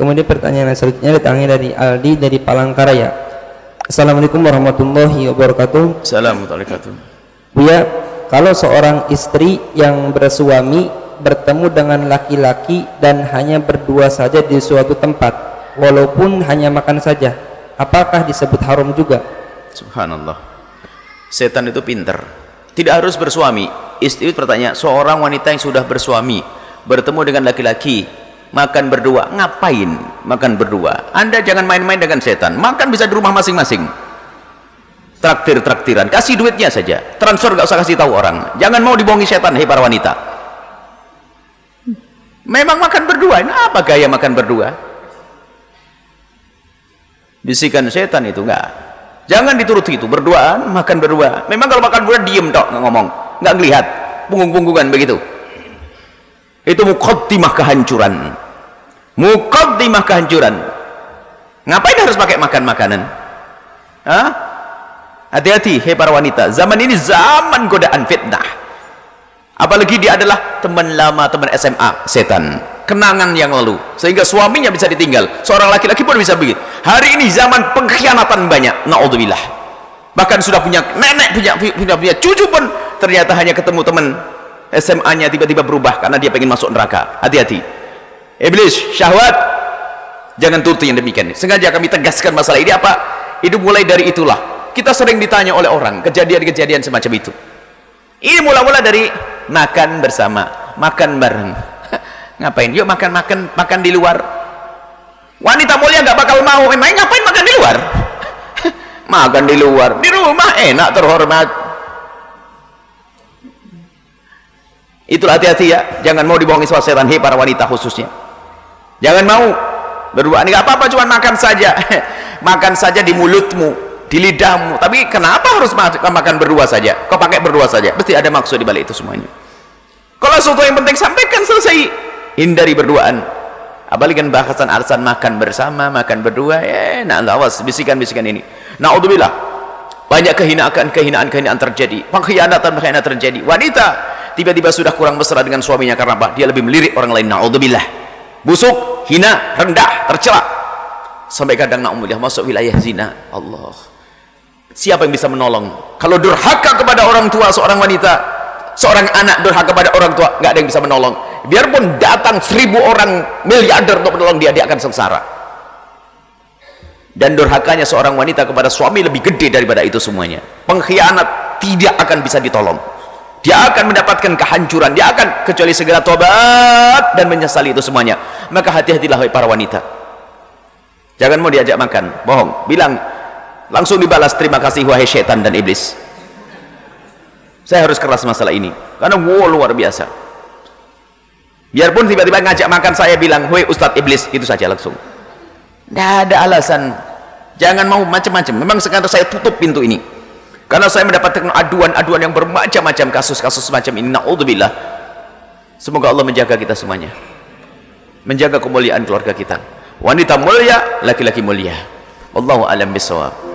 Kemudian pertanyaan selanjutnya datangnya dari Aldi dari Palangkaraya. Assalamualaikum warahmatullahi wabarakatuh. Assalamualaikum warahmatullahi wabarakatuh. Buya, kalau seorang istri yang bersuami bertemu dengan laki-laki dan hanya berdua saja di suatu tempat, walaupun hanya makan saja, apakah disebut haram juga? Subhanallah, setan itu pinter. Tidak harus bersuami. Istri bertanya, seorang wanita yang sudah bersuami bertemu dengan laki-laki, makan berdua, ngapain makan berdua? Anda jangan main-main dengan setan. Makan bisa di rumah masing-masing, traktir-traktiran, kasih duitnya saja, transfer gak usah kasih tahu orang. Jangan mau dibohongi setan, hei para wanita. Memang makan berdua, nah, apa gaya makan berdua? Bisikan setan itu, enggak. Jangan dituruti itu, berduaan, makan berdua. Memang kalau makan berdua diem tok, enggak ngomong, enggak ngelihat, punggung-punggungan begitu. Itu muqaddimah kehancuran. Muqaddimah kehancuran. Ngapain harus pakai makan-makanan? Hah? Hati-hati, hei para wanita. Zaman ini zaman godaan fitnah. Apalagi dia adalah teman lama, teman SMA, setan. Kenangan yang lalu. Sehingga suaminya bisa ditinggal. Seorang laki-laki pun bisa begitu. Hari ini zaman pengkhianatan banyak. Na'udzubillah. Bahkan sudah punya nenek, punya cucu pun ternyata hanya ketemu teman SMA-nya tiba-tiba berubah karena dia pengen masuk neraka. Hati-hati. Iblis, syahwat. Jangan turuti yang demikian. Sengaja kami tegaskan masalah ini apa? Hidup mulai dari itulah. Kita sering ditanya oleh orang kejadian-kejadian semacam itu. Ini mula-mula dari makan bersama, makan bareng. Ngapain? Yuk makan-makan, makan di luar. Wanita mulia nggak bakal mau. Emang ngapain makan di luar? Makan di luar, di rumah enak terhormat. Itulah, hati-hati ya, jangan mau dibohongi setan. Hei para wanita khususnya, jangan mau berduaan. Nggak apa-apa, cuma makan saja. Makan saja di mulutmu, di lidahmu. Tapi kenapa harus makan berdua saja? Kau pakai berdua saja, pasti ada maksud di balik itu semuanya. Kalau sesuatu yang penting sampaikan, selesai. Hindari berduaan, apalagi kan bahasan alasan makan bersama, makan berdua. Nah, awas, bisikan-bisikan ini. Naudzubillah, banyak kehinaan terjadi, pengkhianatan terjadi. Wanita tiba-tiba sudah kurang mesra dengan suaminya karena apa? Dia lebih melirik orang lain. Naudzubillah, busuk, hina, rendah, tercela, sampai kadang naudzubillah masuk wilayah zina. Allah, siapa yang bisa menolong? Kalau durhaka kepada orang tua seorang wanita, seorang anak durhaka kepada orang tua, nggak ada yang bisa menolong. Biarpun datang 1000 orang miliarder untuk menolong dia, dia akan sengsara. Dan durhakanya seorang wanita kepada suami lebih gede daripada itu semuanya. Pengkhianat tidak akan bisa ditolong. Dia akan mendapatkan kehancuran. Dia akan kecuali segera tobat dan menyesali itu semuanya. Maka hati-hatilah wahai para wanita. Jangan mau diajak makan, bohong, bilang. Langsung dibalas, terima kasih wahai setan dan iblis. Saya harus keras masalah ini karena luar biasa. Biarpun tiba-tiba ngajak makan, saya bilang, "Hoi Ustadz Iblis," itu saja langsung. Nggak ada alasan. Jangan mau macam-macam. Memang sekarang saya tutup pintu ini karena saya mendapatkan aduan-aduan yang bermacam-macam, kasus-kasus semacam ini. Naudzubillah. Semoga Allah menjaga kita semuanya, menjaga kemuliaan keluarga kita. Wanita mulia, laki-laki mulia. Wallahu a'lam bishawab.